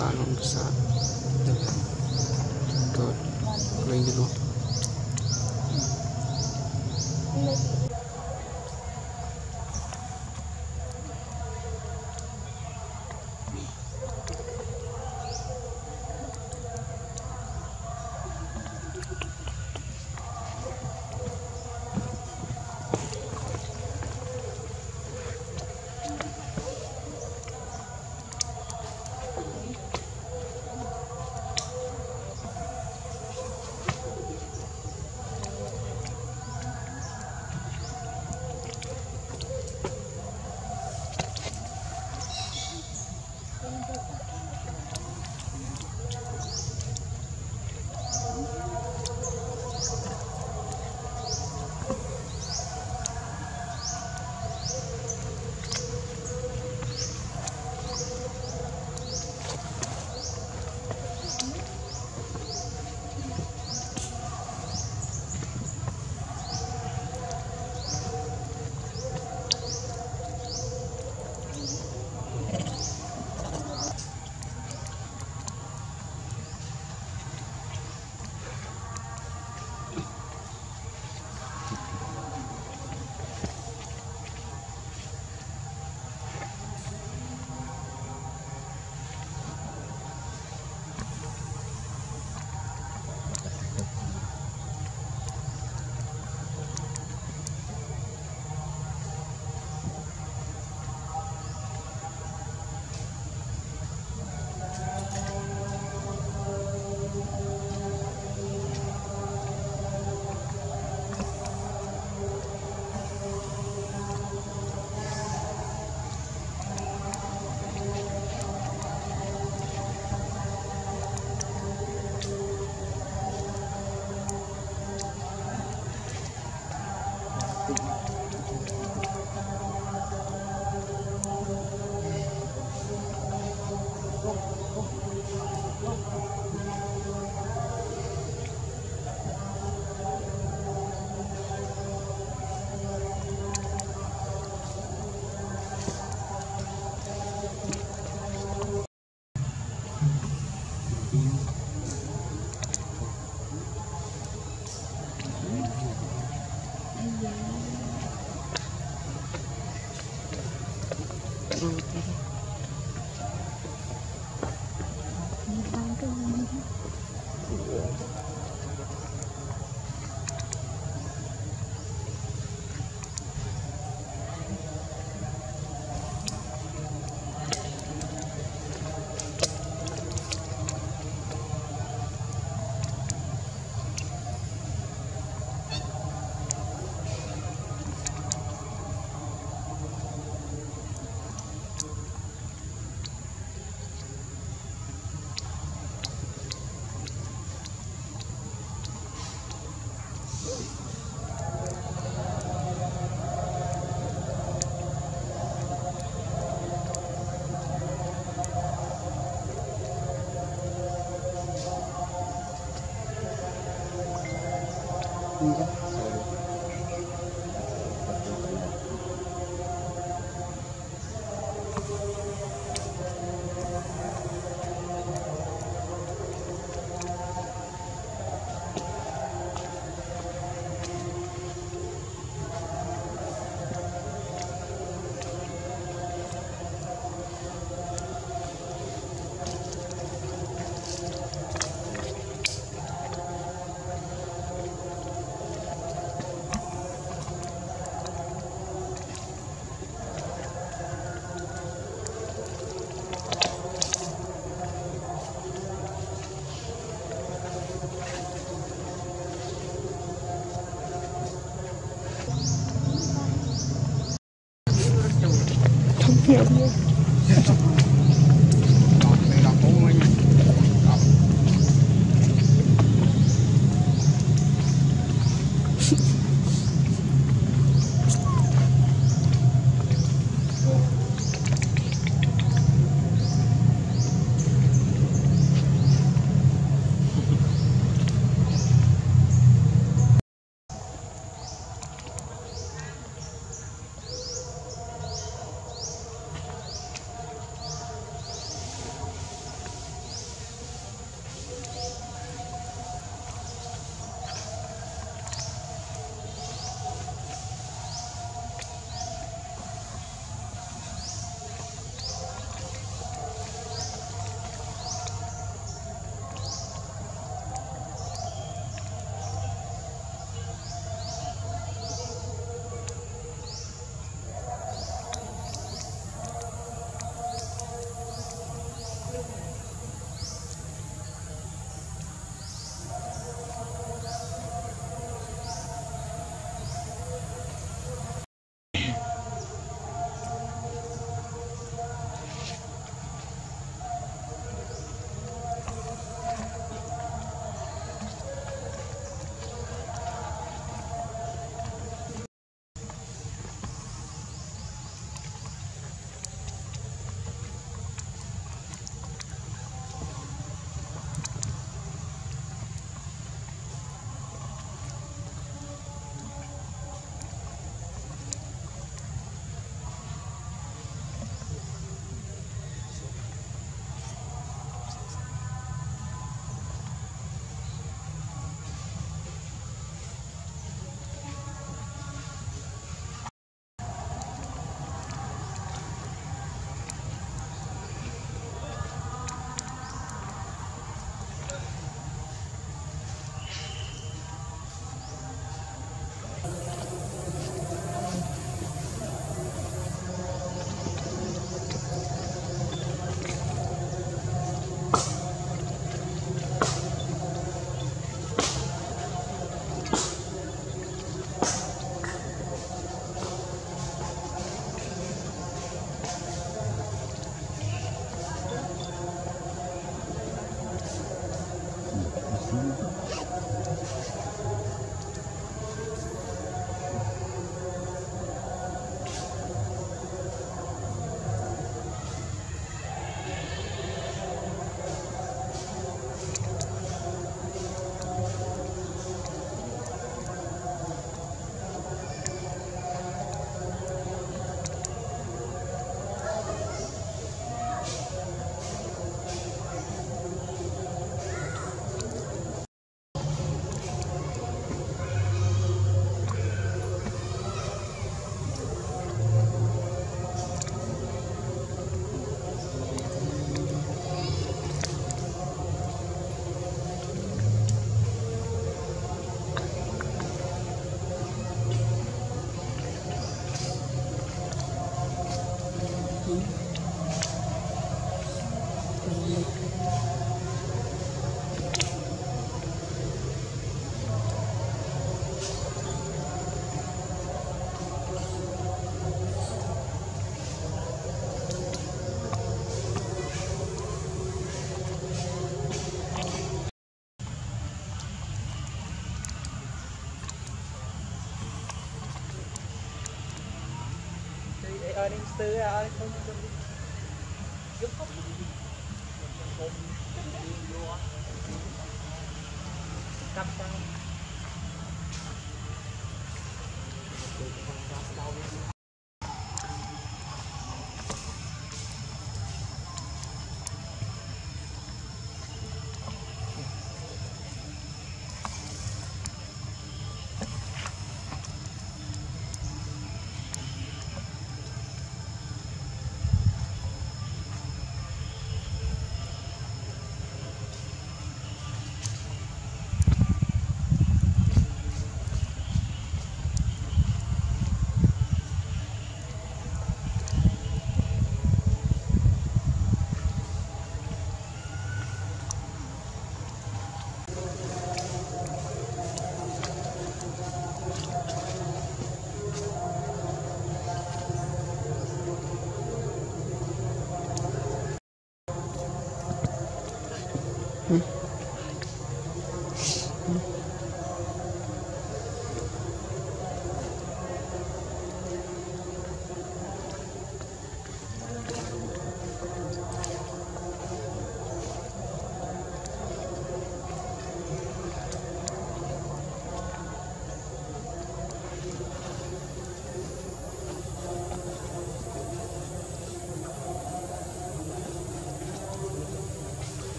alongside the third playing the note.